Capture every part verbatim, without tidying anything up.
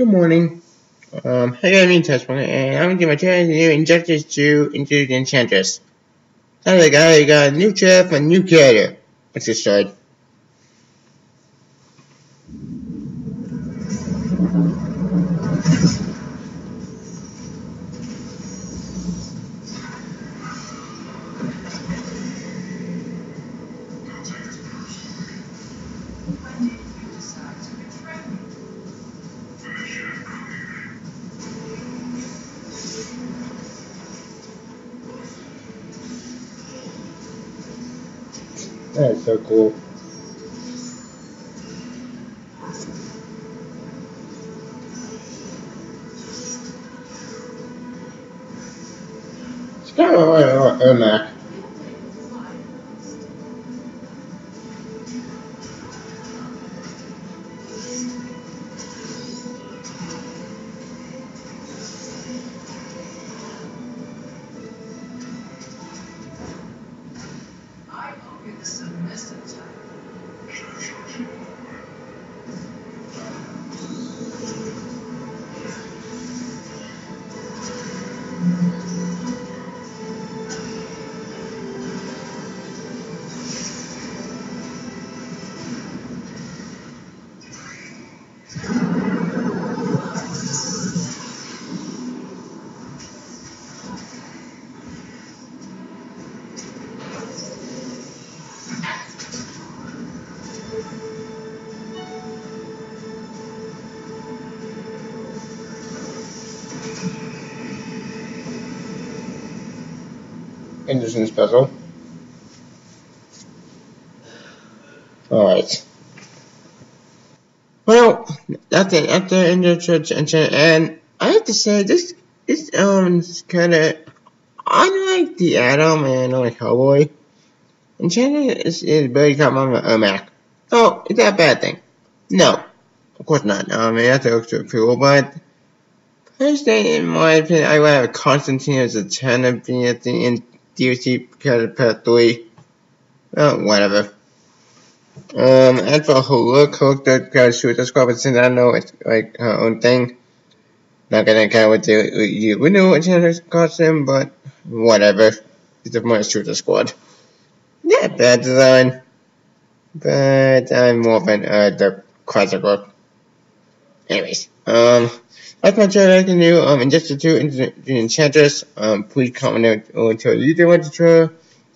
Good morning. Um, I got a meeting this morning, and I'm gonna do my challenge to do Injustice two into the Enchantress. Now that I got, I got a new chef, a new character. Let's get started. That is so cool. It's kind of like a Mac. Interesting special. Alright. Well, that's it. After Enchantress, and I have to say, this is um, kind of unlike the Atom and like Hellboy. Enchantress is, is barely caught on a Mac. So, is that a bad thing? No, of course not. Um, I mean, that's extra cool, but personally, in my opinion, I would have Constantine as a ten being at the end. D C because of part three. Well, whatever. Um, as for her look, her look does kind of shoot the squad, but since I know it's like her own thing, not gonna care what the original Enchantress costume, but whatever. It's a more shoot the squad. Yeah, bad design. But I'm more of an, uh, the classic look. Anyways, um, that's my try I can do, um, Injustice two into the Enchantress. Um, please comment or tell you do want to try. Do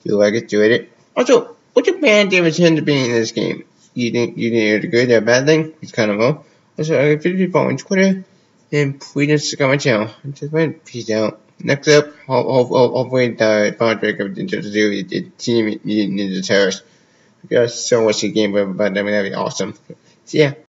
you like it, do it. Also, what's your bad damage hand to being in this game? You think you think it's a good or bad thing? It's kind of low. Also, I got fifty people on Twitter, and please don't subscribe my channel. I'm just waiting. Peace out. Next up, hopefully the final break of Injustice two, the team needs the terrorist. We got so much to game, but that would be awesome. See ya.